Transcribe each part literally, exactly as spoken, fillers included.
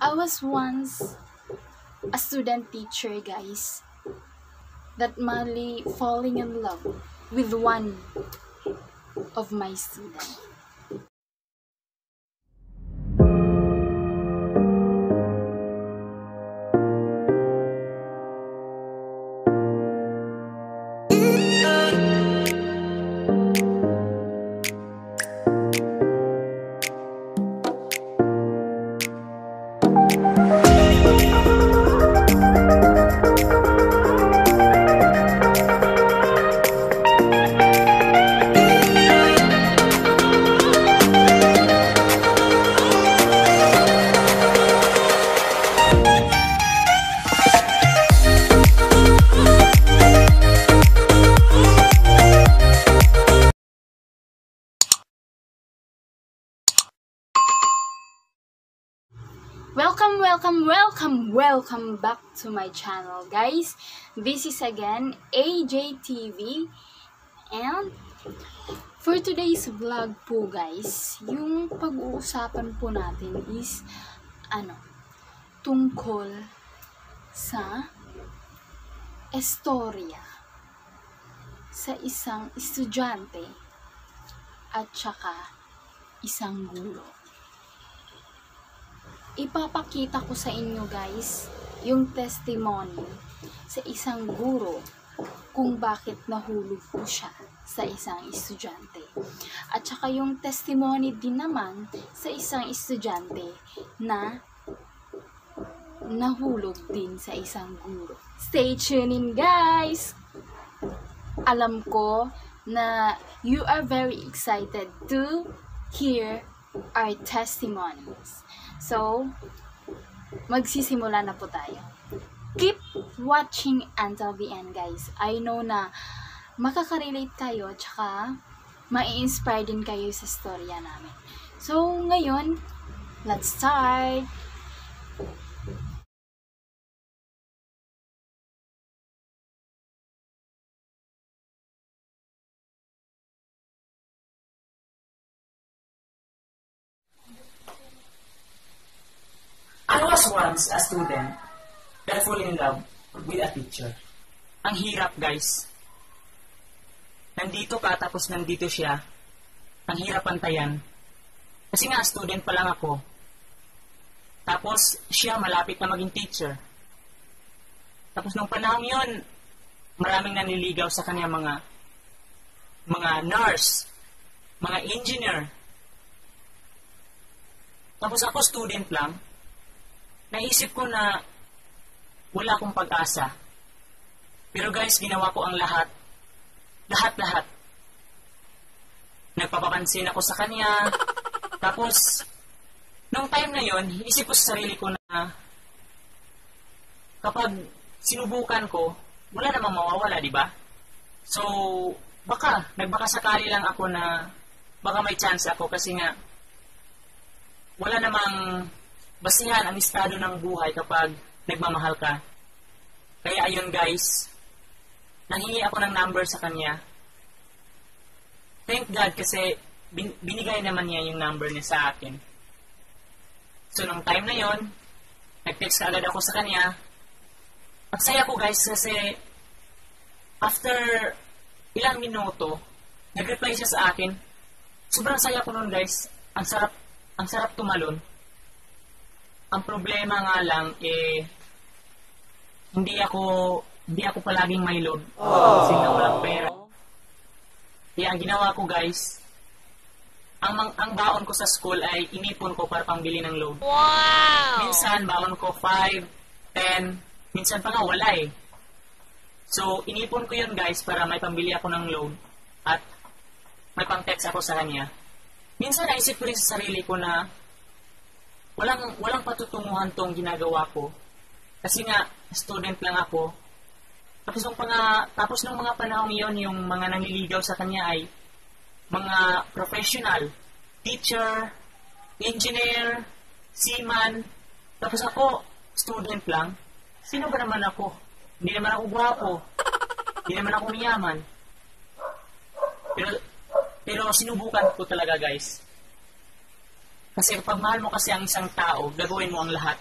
I was once a student teacher, guys, that madly falling in love with one of my students. Welcome, welcome, welcome, welcome back to my channel, guys. This is again A J T V, and for today's vlog po, guys, yung pag-uusapan po natin is ano, tungkol sa istorya sa isang estudyante at saka isang guro. Ipapakita ko sa inyo, guys, yung testimony sa isang guro kung bakit nahulog po siya sa isang estudyante. At saka yung testimony din naman sa isang estudyante na nahulog din sa isang guro. Stay tuning, guys! Alam ko na you are very excited to hear our testimonies. So, magsisimula na po tayo. Keep watching until the end, guys. I know na makaka-relate kayo, tsaka ma-inspire din kayo sa storya namin. So, ngayon, let's start! Once a student that fall in love with a teacher. Ang hirap, guys. Nandito ka tapos nandito siya. Ang hirap pantayan. Kasi nga student pa lang ako. Tapos siya malapit na maging teacher. Tapos nung panahon yun, maraming naniligaw sa kanya mga mga nurse, mga engineer. Tapos ako student lang. Naisip ko na wala akong pag-asa. Pero guys, ginawa ko ang lahat. Lahat-lahat. Nagpapapansin ako sa kanya. Tapos, nung time na yon, isip ko sa sarili ko na kapag sinubukan ko, wala namang mawawala, di ba? So, baka, nagbaka sakali lang ako na baka may chance ako kasi nga wala namang basihan ang estado ng buhay kapag nagmamahal ka. Kaya ayun, guys, nanghingi ako ng number sa kanya. Thank God kasi bin binigay naman niya yung number niya sa akin. So, nung time na yon, nag-text agad ako sa kanya. At saya ko, guys, kasi after ilang minuto, nag-reply siya sa akin. Sobrang saya ko nun, guys. Ang sarap, ang sarap tumalon. Ang problema nga lang, eh, hindi ako, hindi ako palaging may load. Kasi na walang pera. Kaya ang ginawa ko, guys, ang, ang baon ko sa school ay inipon ko para pangbili ng load. Wow! Minsan, baon ko five, ten, minsan pa nga wala eh. So, inipon ko yun, guys, para may pambili ako ng load at may pang-text ako sa kanya. Minsan, naisip ko rin sa sarili ko na Walang, walang patutunguhan tong ginagawa ko. Kasi nga, student lang ako. Tapos nung, panga, tapos nung mga panahon yun, yung mga nangliligaw sa kanya ay mga professional. Teacher, engineer, seaman. Tapos ako, student lang. Sino ba naman ako? Hindi naman ako guwapo. Hindi naman ako mayaman. Pero, pero sinubukan ko talaga, guys. Kasi kapag mahal mo kasi ang isang tao, gagawin mo ang lahat.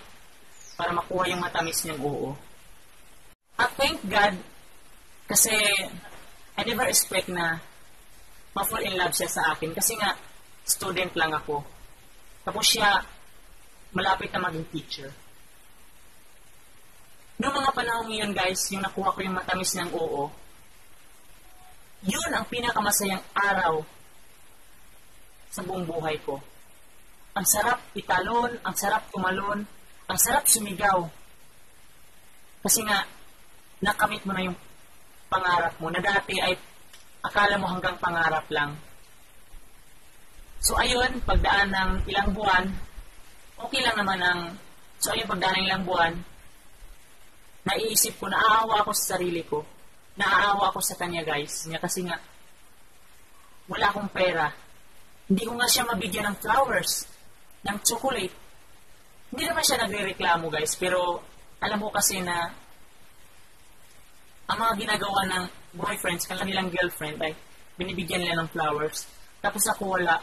para makuha yung matamis niyang oo. At thank God, kasi I never expect na ma-fall in love siya sa akin kasi nga student lang ako. Tapos siya malapit na maging teacher. Noong mga panahon yun guys, yung nakuha ko yung matamis ng oo, yun ang pinakamasayang araw sa buong buhay ko. Ang sarap italon, ang sarap tumalon, ang sarap sumigaw. Kasi nga, nakamit mo na yung pangarap mo na dati ay akala mo hanggang pangarap lang. So ayun, pagdaan ng ilang buwan, okay lang naman ang, so ayun, pagdaan ng ilang buwan, naiisip ko, naaawa ako sa sarili ko. Naaawa ako sa kanya guys. Niya kasi nga, wala akong pera. Hindi ko nga siya mabigyan ng flowers, ng chocolate. Hindi naman siya nagre-reklamo guys, pero alam ko kasi na ang mga ginagawa ng boyfriends, kanilang girlfriend ay binibigyan nila ng flowers. Tapos ako wala.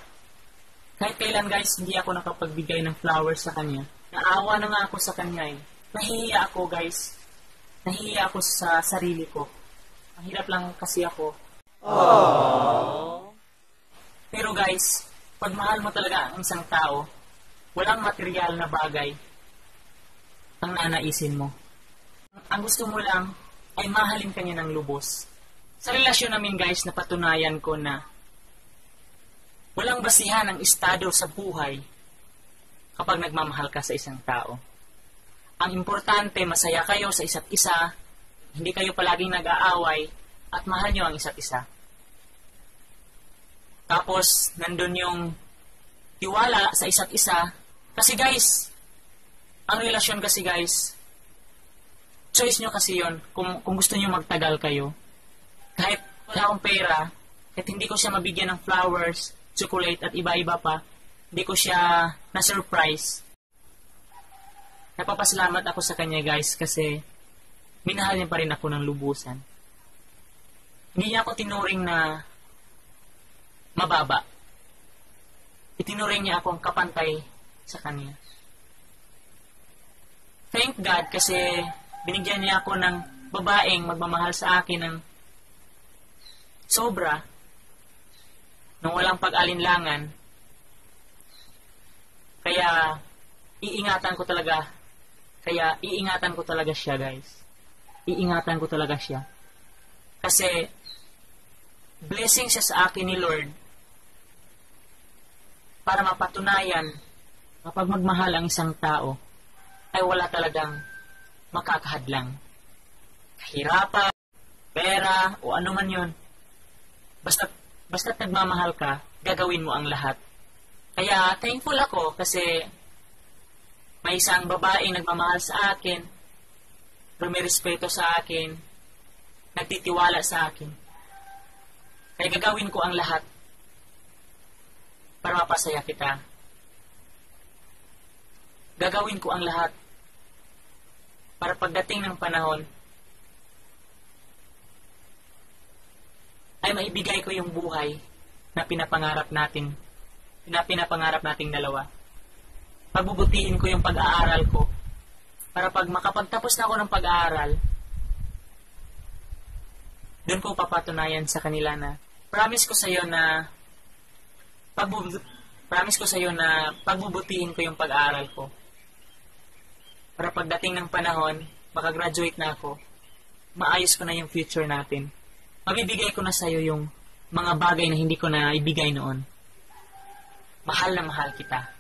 Kahit kailan guys, hindi ako nakapagbigay ng flowers sa kanya. Naawa na nga ako sa kanya eh. Nahihiya ako guys. Nahihiya ako sa sarili ko. Ang hirap lang kasi ako. Aww. Pero guys, pag mahal mo talaga ang isang tao, walang material na bagay ang nanaisin mo. Ang gusto mo lang ay mahalin ka niya ng lubos. Sa relasyon namin guys, napatunayan ko na walang basihan ang estado sa buhay kapag nagmamahal ka sa isang tao. Ang importante, masaya kayo sa isa't isa, hindi kayo palaging nag-aaway, at mahal niyo ang isa't isa. Tapos, nandun yung tiwala sa isa't isa. Kasi guys, ang relasyon kasi guys, choice nyo kasi yun. Kung, kung gusto nyo magtagal kayo, kahit wala akong pera, kahit hindi ko siya mabigyan ng flowers, chocolate, at iba-iba pa, hindi ko siya na-surprise. Napapasalamat ako sa kanya guys kasi minahal niya pa rin ako ng lubusan. Hindi niya ako tinuring na mababa. Itinuring niya akong kapantay sa kanya. Thank God kasi binigyan niya ako ng babaeng magmamahal sa akin ng sobra, nung walang pag-alinlangan. Kaya iingatan ko talaga, kaya iingatan ko talaga siya guys. Iingatan ko talaga siya. Kasi blessing siya sa akin ni Lord para mapatunayan kapag magmahal ang isang tao ay wala talagang makakahadlang. Kahirapan, pera, o ano man yun. Basta, basta't nagmamahal ka, gagawin mo ang lahat. Kaya thankful ako kasi may isang babae nagmamahal sa akin, rumirespeto sa akin, nagtitiwala sa akin. Kaya gagawin ko ang lahat para mapasaya kita. Gagawin ko ang lahat para pagdating ng panahon ay maibigay ko yung buhay na pinapangarap natin, na pinapangarap nating dalawa. Pagbubutihin ko yung pag-aaral ko para pag makapagtapos na ako ng pag-aaral, doon ko papatunayan sa kanila na promise ko sa iyo na Pagbub- promise ko sa iyo na pagbubutihin ko yung pag-aaral ko. Para pagdating ng panahon, makagraduate na ako, maayos ko na yung future natin. Mabibigay ko na sa iyo yung mga bagay na hindi ko na ibigay noon. Mahal na mahal kita.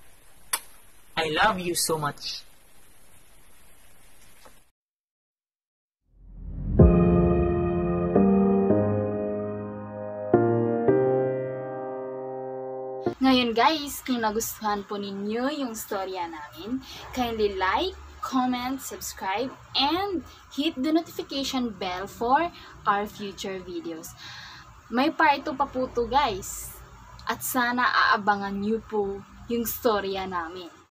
I love you so much. Ngayon guys, kung nagustuhan po ninyo yung storya namin, kindly like, comment, subscribe, and hit the notification bell for our future videos. May part two pa po to guys. At sana aabangan nyo po yung storya namin.